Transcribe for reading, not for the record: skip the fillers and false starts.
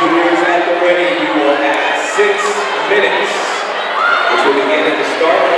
Engineers at the ready, you will have 6 minutes, which will begin at the start.